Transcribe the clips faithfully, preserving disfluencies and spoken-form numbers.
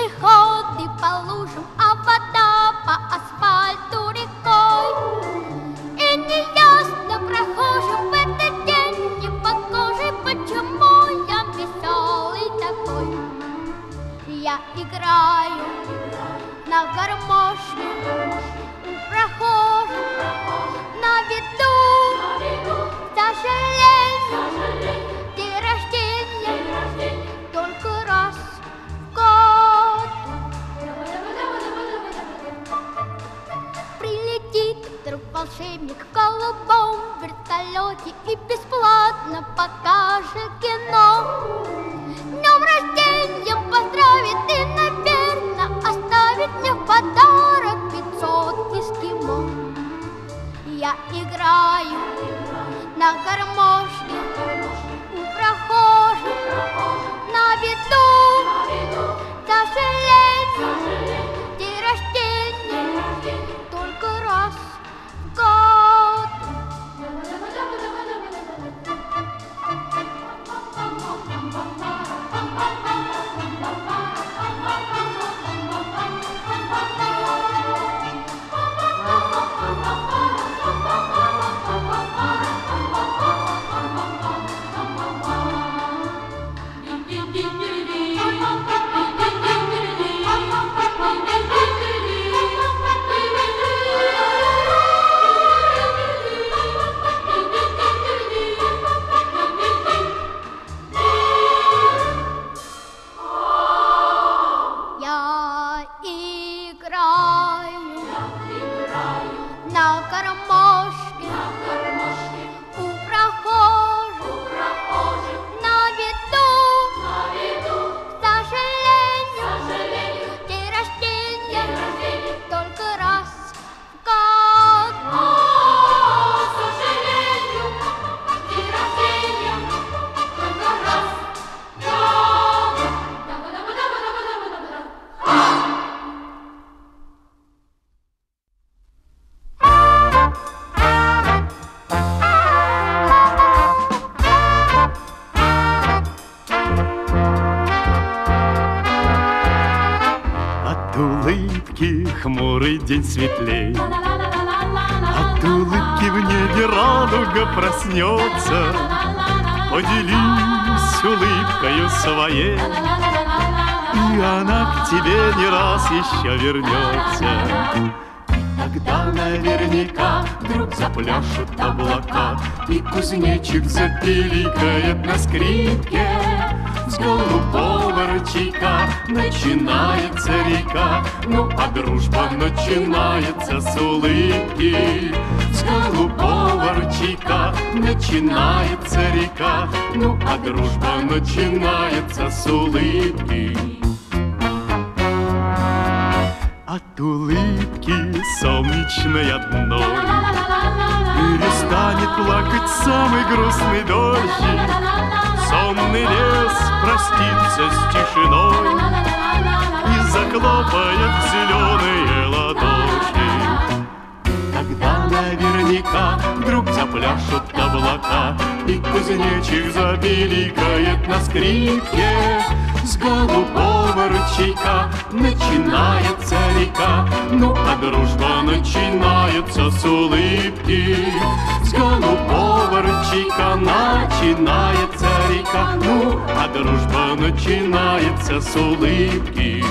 пешеходы по лужам, а вода по асфальту рекой. И неясно прохожим в этот день непогожий, почему я веселый такой. Я играю на гармошке, прохожу на виду, к сожалению. Волшебник в голубом вертолете и бесплатно покажет кино. Днем рождения поздравит и, наверное, оставит мне в подарок пятьсот эскимо. Я играю на гармошке, у прохожих, на виду, к сожалению, день рождения только раз. День светлей, от улыбки в небе радуга проснется. Поделись улыбкою своей, и она к тебе не раз еще вернется. И тогда наверняка вдруг запляшут облака, и кузнечик запиликает на скрипке. С голубого ручейка начинается река, ну а дружба начинается с улыбки. С голубого ручейка начинается река, ну а дружба начинается с улыбки. От улыбки солнечной одной перестанет плакать самый грустный дождик. Сонный лес простится с тишиной и заклопает зеленые ладошки. Тогда наверняка вдруг запляшут облака, и кузнечик забиликает на скрипке. С голубого ручейка начинается река, ну а дружба начинается с улыбки. С голубого ручейка начинается река, ну а дружба начинается с улыбки.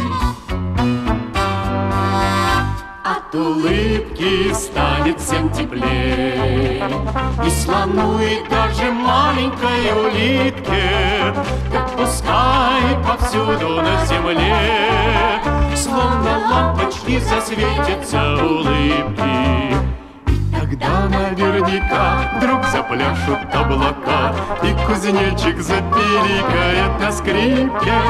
От улыбки станет всем теплей, и слону, и даже маленькой улитке, так пускай повсюду на земле, словно лампочки засветятся улыбки. И тогда наверняка вдруг запляшут облака, и кузнечик запиликает на скрипке.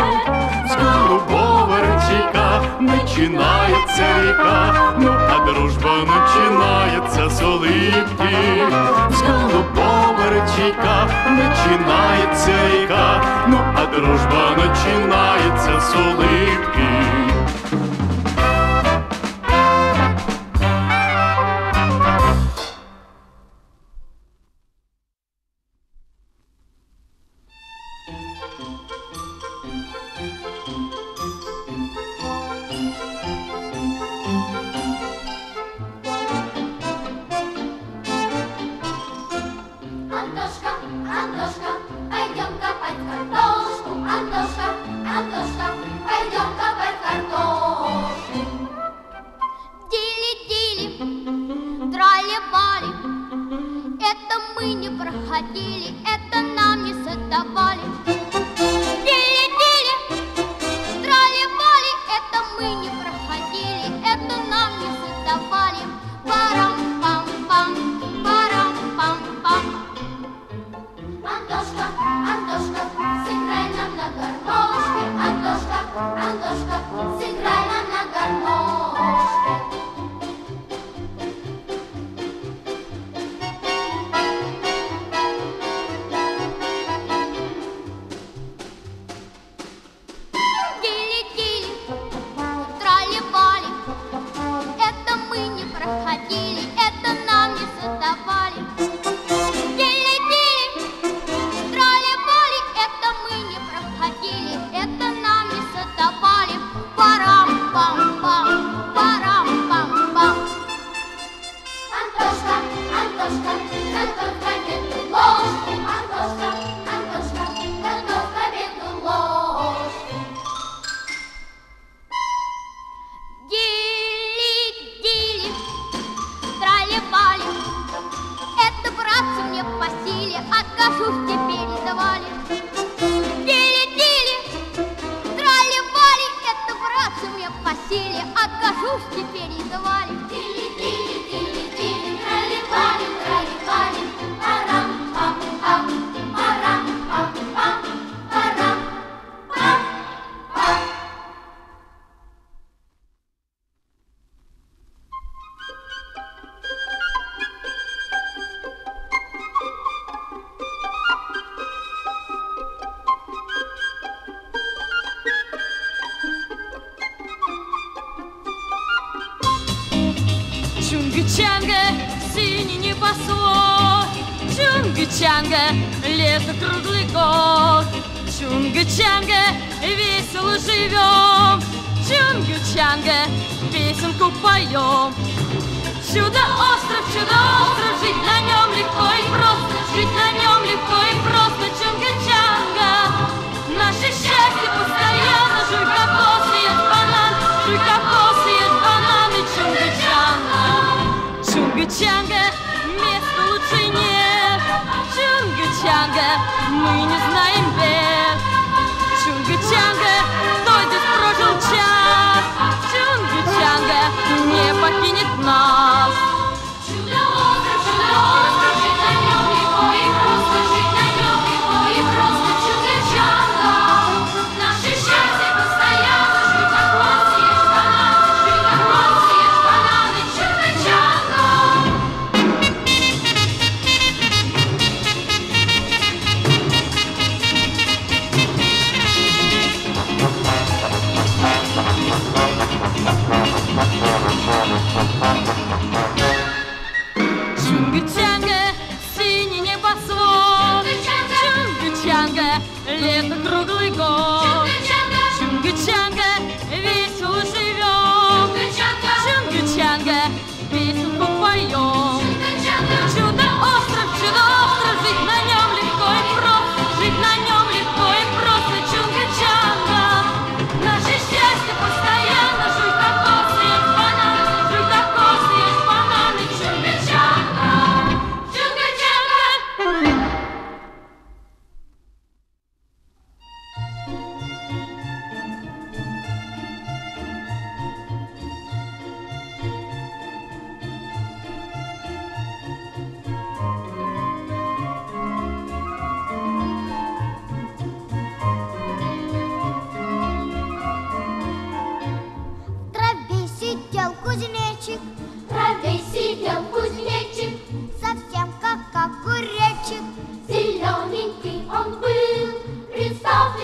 С голубого ручейка начинается река, ну а дружба начинается с улыбки. С голубого ручейка начинается река, ну а дружба начинается с улыбки. Thank you.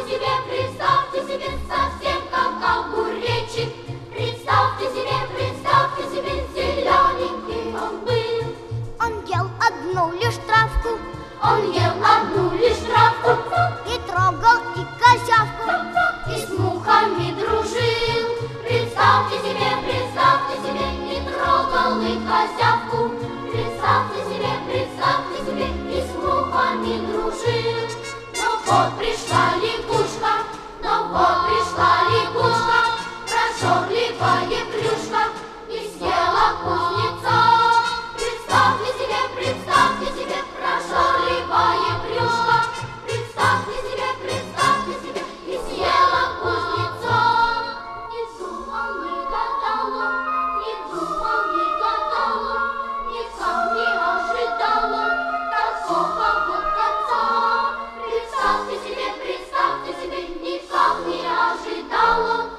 Представьте себе, представьте себе, никак не ожидала.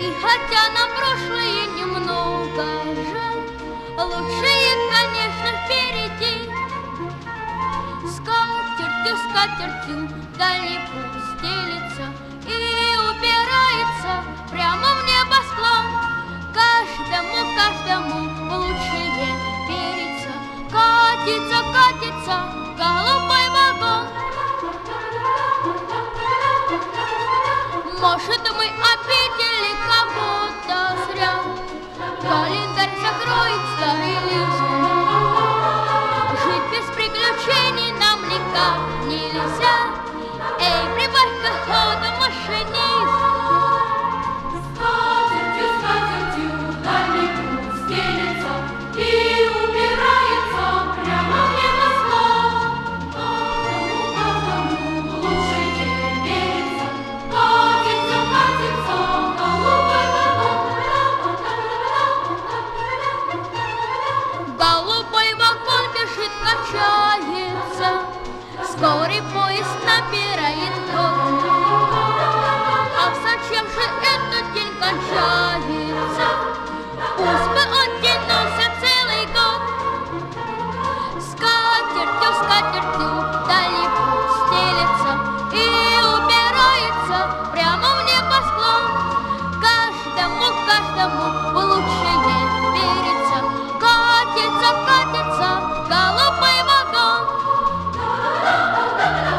И хотя на прошлое немного жаль, лучше, конечно, впереди. Скатертью, скатертью далеко стелится и упирается прямо в небосклон. Каждому, каждому лучшее верится. Катится, катится голубой вагон. Может, мы обидели кого-то зря, календарь закроется или же жить без приключений нам никак нельзя. Эй, прибавь ко ходу, машинист. Скатертью, скатертью далеко стелется и упирается прямо в небосклон. Каждому, каждому лучше не верится. Катится, катится голубой вагон. Голубой вагон бежит, качается. Скорый поезд набирает ход. А зачем же этот день кончается? Пусть бы он тянулся целый год. Скатертью, скатертью далеко стелется и упирается прямо в небосклон. Каждому, каждому лучше не верится. Катится, катится голубой вагон. Образование.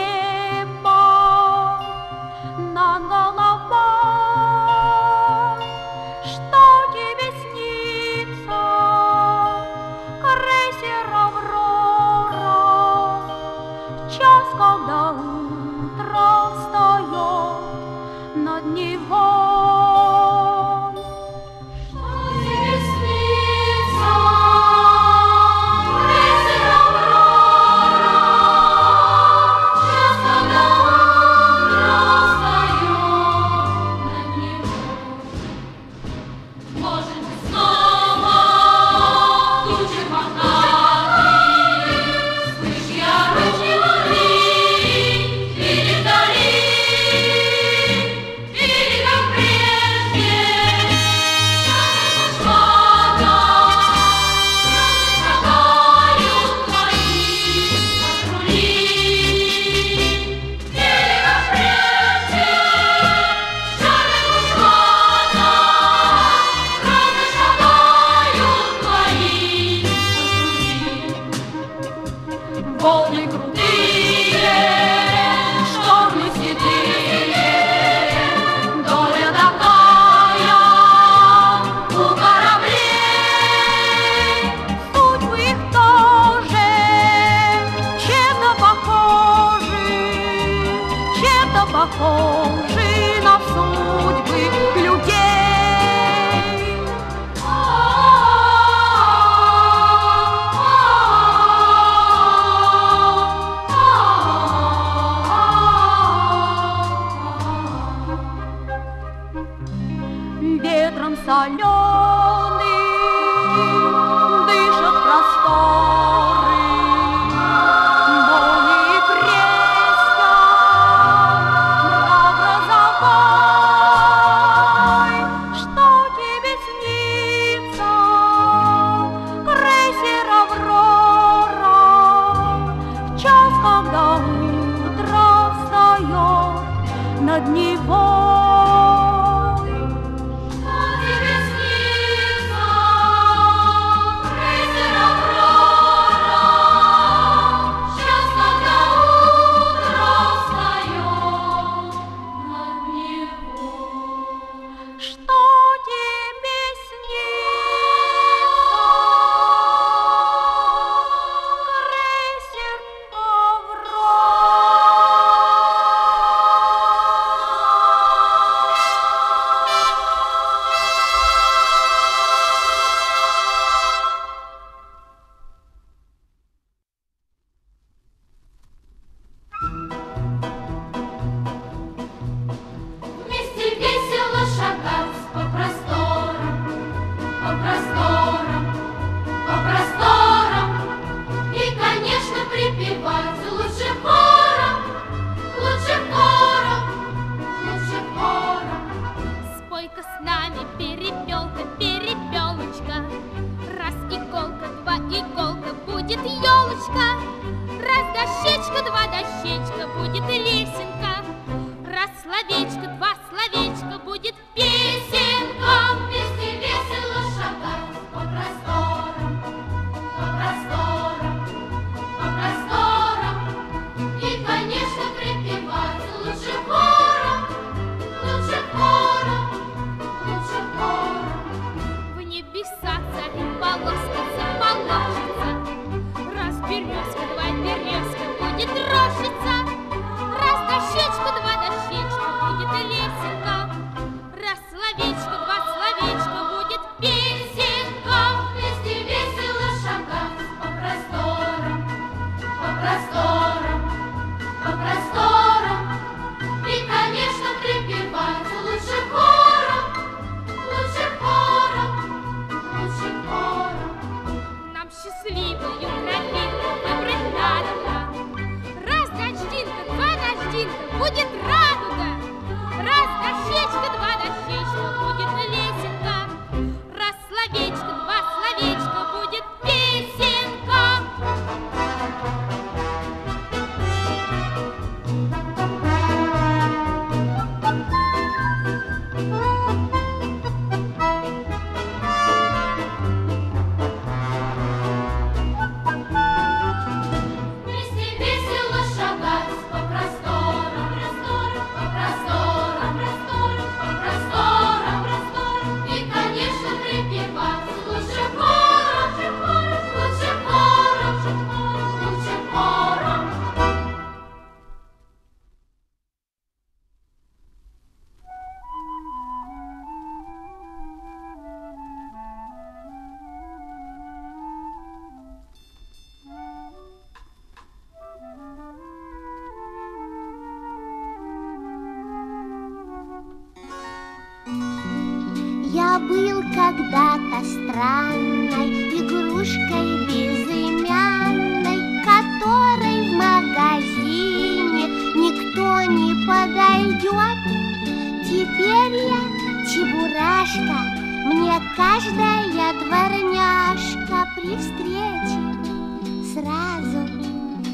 когда утро встает над него. Что тебе снится, рыцарь Аврора? Сейчас, когда утро встает над него. Что тебе снится? Когда-то странной игрушкой безымянной, которой в магазине никто не подойдет. Теперь я Чебурашка, мне каждая дворняжка при встрече сразу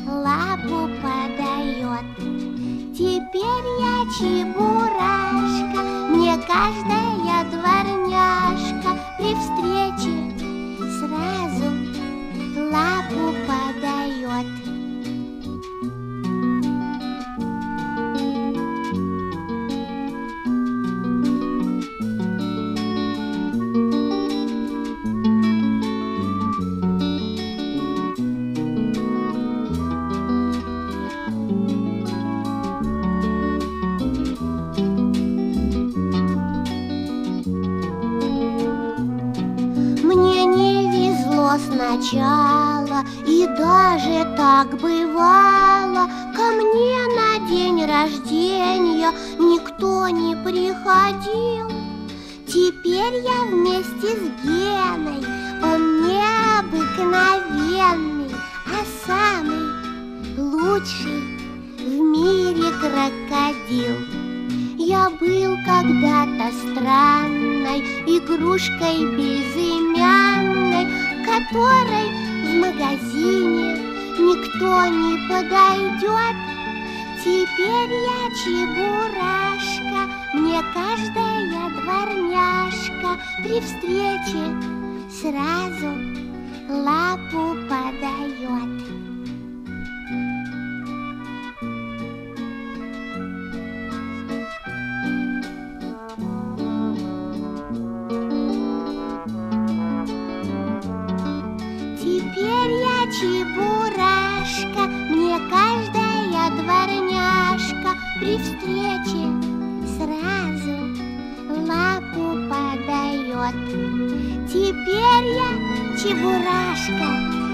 лапу подает. Теперь я Чебурашка, мне каждая дворняжка при встрече сразу лапу подает. Сначала, и даже так бывало, ко мне на день рождения никто не приходил. Теперь я вместе с Геной, он необыкновенный, а самый лучший в мире крокодил. Я был когда-то странной игрушкой безымянной, которой в магазине никто не подойдет. Теперь я Чебурашка, мне каждая дворняжка при встрече сразу лапу подает. Теперь я Чебурашка, мне каждая дворняжка при встрече сразу лапу подает. Теперь я Чебурашка,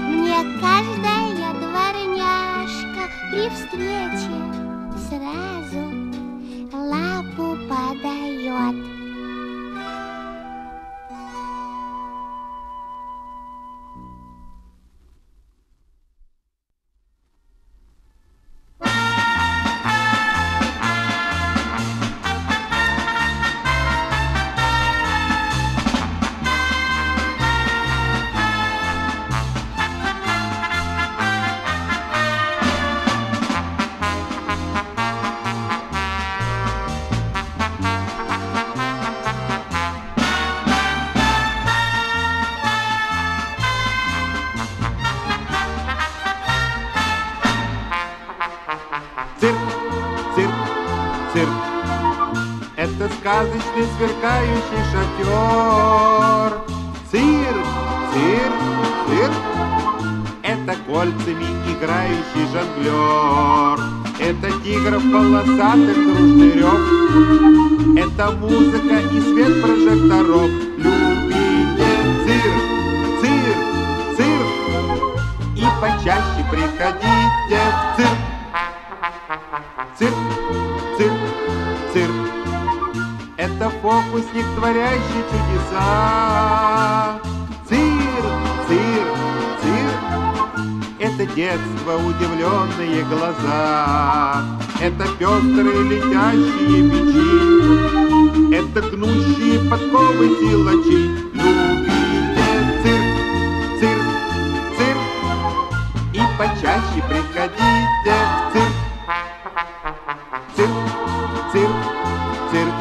мне каждая дворняжка при встрече сразу лапу подает. Сказочный сверкающий шатер. Цирк, цирк, цирк. Это кольцами играющий жонглер. Это тигров полосатых дружнырёв. Это музыка и свет прожекторов. Любите цирк, цирк, цирк. И почаще приходите в цирк. Цирк, цирк, цирк. Это фокусник, творящий чудеса. Цирк, цирк, цирк. Это детство, удивленные глаза. Это пестрые летящие печи. Это гнущие подковы силачи. Любите цирк, цирк, цирк. И почаще приходите в цирк. Цирк, цирк, цирк.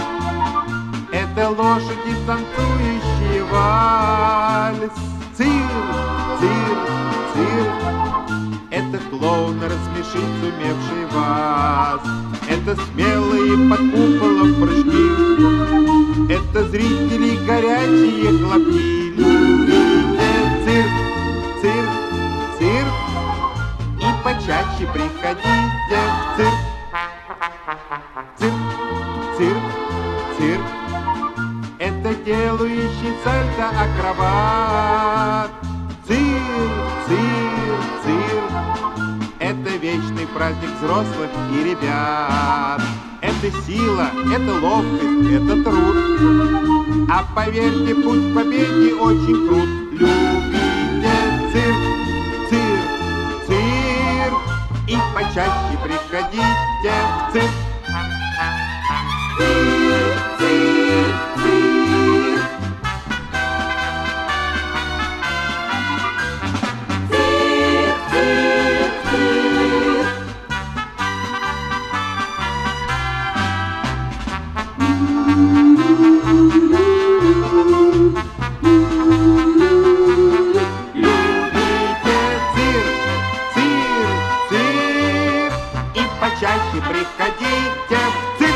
Это лошади, танцующие вальс. Цирк, цирк, цирк. Это клоун, рассмешить сумевший вас. Это смелые под куполом прыжки. Это зрители, горячие хлопки. Любите цирк, цирк, цирк. И почаще приходите в цирк. Цирк, цирк, цирк. Это делающий сальто акробат. Цирк, цирк, цирк. Это вечный праздник взрослых и ребят. Это сила, это ловкость, это труд. А поверьте, путь к победе очень крут. Любите цирк, цирк, цирк. И почаще приходите в цирк. Цирк, цирк, цирк. Цирк, цирк, цирк. Любите цирк, цирк, цирк. И почаще приходите в цирк.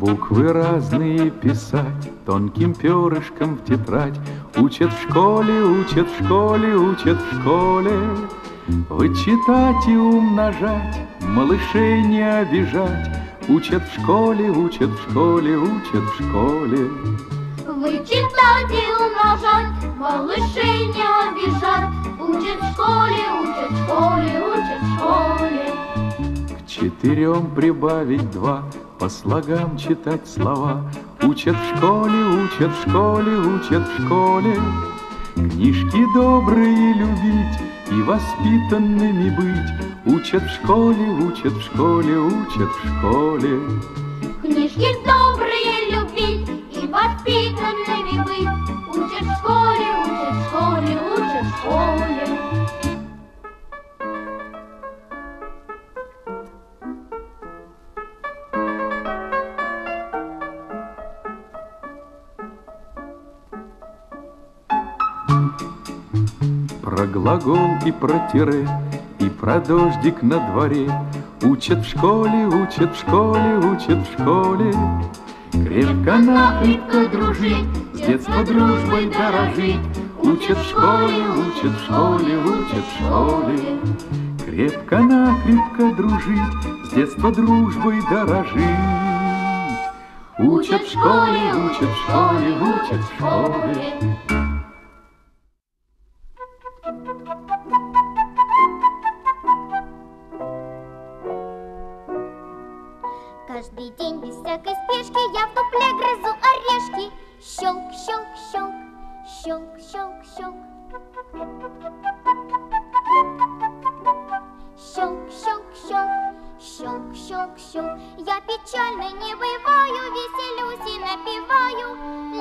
Буквы разные писать, тонким перышком в тетрадь. Учат в школе, учат в школе, учат в школе. Вычитать и умножать, малышей не обижать. Учат в школе, учат в школе, учат в школе. Вычитать и умножать, малышей не обижать. Учат в школе, учат в школе, учат в школе. К четырем прибавить два, по слогам читать слова. Учат в школе, учат в школе, учат в школе. Книжки добрые любить и воспитанными быть. Учат в школе, учат в школе, учат в школе. Книжки добрые любить и воспитанными быть. Учат в школе, учат в школе, учат в школе. Про глагол и про тире, и про дождик на дворе учат в школе, учат в школе, учат в школе. Крепко накрепко дружить, с детства дружбой дорожить. Учат в школе, учат в школе, учат в школе. Крепко накрепко дружить, с детства дружбой дорожить. Учат в школе, учат в школе, учат в школе. Каждый день без всякой спешки я в дупле грызу орешки. Щелк, щелк, щелк, щелк, щелк, щелк. Щелк, щелк, щелк, щелк, щелк, щелк. Я печальной не бываю, веселюсь и напеваю.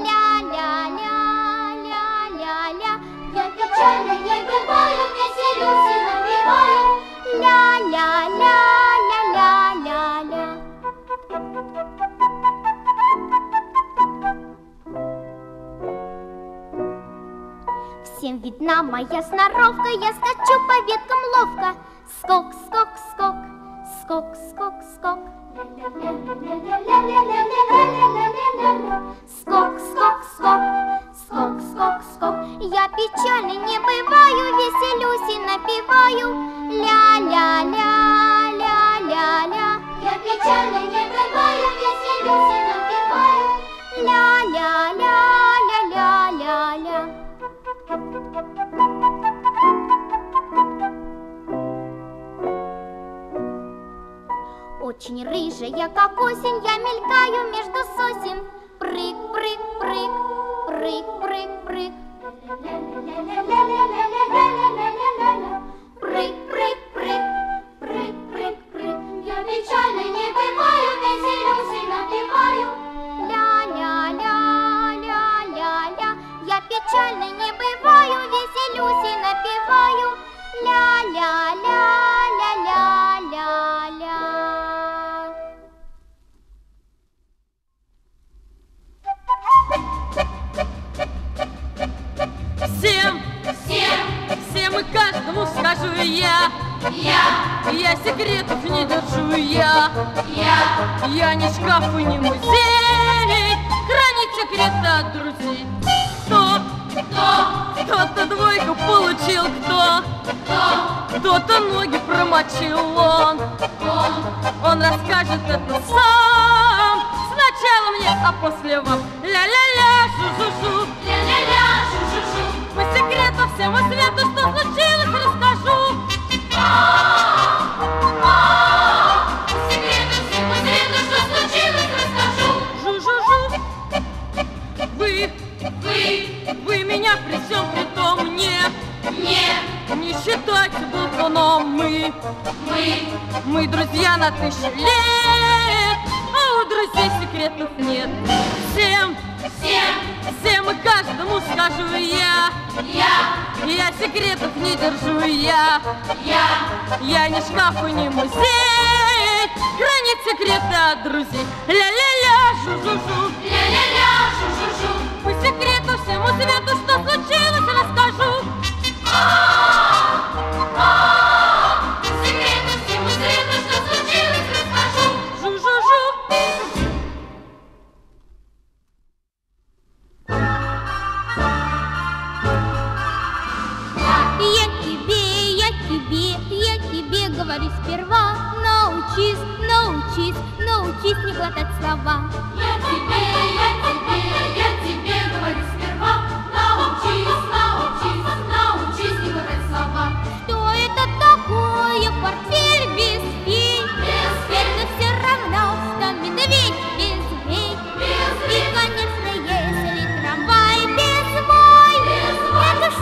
Ля-ля-ля, ля-ля-ля. Я печальной не бываю, веселюсь и напеваю. Ля-ля-ля. Всем видна моя сноровка, я скачу по веткам ловко. Скок, скок, скок, скок, скок, скок. Скок, скок, скок, скок, скок, скок. Я печальной не бываю, веселюсь и напеваю. Ля-ля-ля, ля-ля-ля. Я печальной не бываю, веселюсь и напеваю. Ля-ля-ля. Очень рыжая, как осень, я мелькаю между сосен. Прыг, прыг, прыг, прыг, прыг, прыг. Прыг, прыг, прыг, прыг, прыг, прыг. Я печальной не бываю, веселюсь и напеваю. Ля-ля-ля, ля-ля-ля. Я печальной не бываю, веселюсь и напеваю. Ля-ля-ля. Скажу я, я, я секретов не держу я, я, я не шкаф и не музей, хранить секреты от друзей. Кто, кто, кто-то двойку получил, кто, кто, кто-то ноги промочил он, он, он расскажет это сам. Сначала мне, а после вам. Ля-ля-ля, шу-шу-шу, ля-ля-ля, шу-шу-шу. По секрету всему свету, что случилось, расскажу. По секрету всему свету, что случилось, расскажу. Жу-жу-жу. Вы, вы, вы меня при всем при том не, не, не считайте болтуном. Мы, мы, мы друзья на тысячу лет, а у друзей секретов нет. Всем, всем, всем и каждому скажу я. Я, я секретов не держу я. Я, я не шкаф и не музей, хранить секреты от друзей. Ля-ля-ля, жу-жу-жу, ля-ля-ля, жу-жу-жу. По секрету всему свету, что случилось, расскажу. По секрету всему свету, что случилось, расскажу. Жу-жу-жу. Говори сперва, научись, научись, научись не глотать слова. Я тебе, я тебе, я тебе говорю сперва, научись, научись, научись не глотать слова. Что это такое портфель без фей? Без фей. Это все равно, что медведь без фей. Без фей. И, конечно, если трамвай без вой, без вой. Это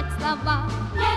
сказать слова.